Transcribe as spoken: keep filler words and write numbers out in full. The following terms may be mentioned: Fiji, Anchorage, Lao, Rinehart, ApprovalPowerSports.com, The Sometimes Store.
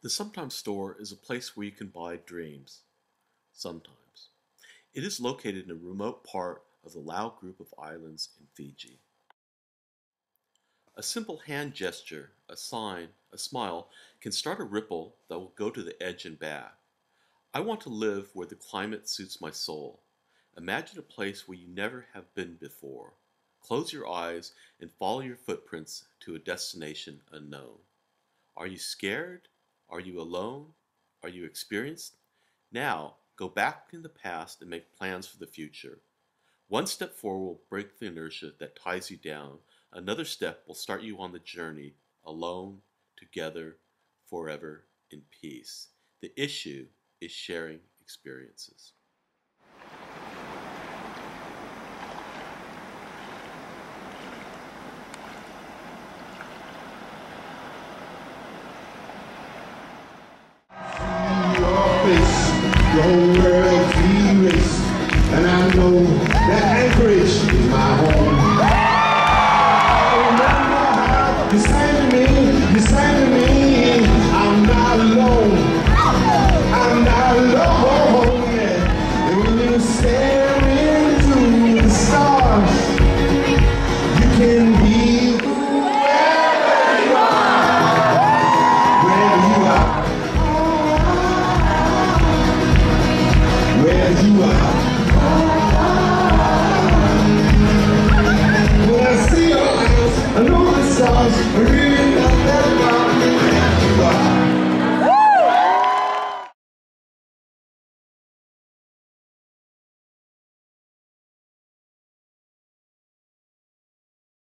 The Sometimes Store is a place where you can buy dreams. Sometimes. It is located in a remote part of the Lao group of islands in Fiji. A simple hand gesture, a sign, a smile can start a ripple that will go to the edge and back. I want to live where the climate suits my soul. Imagine a place where you never have been before. Close your eyes and follow your footprints to a destination unknown. Are you scared? Are you alone? Are you experienced? Now, go back in the past and make plans for the future. One step forward will break the inertia that ties you down. Another step will start you on the journey, alone, together, forever, in peace. The issue is sharing experiences. Is your world's dearest, and I know that Anchorage is my home. I remember how you sang to me, you sang to me.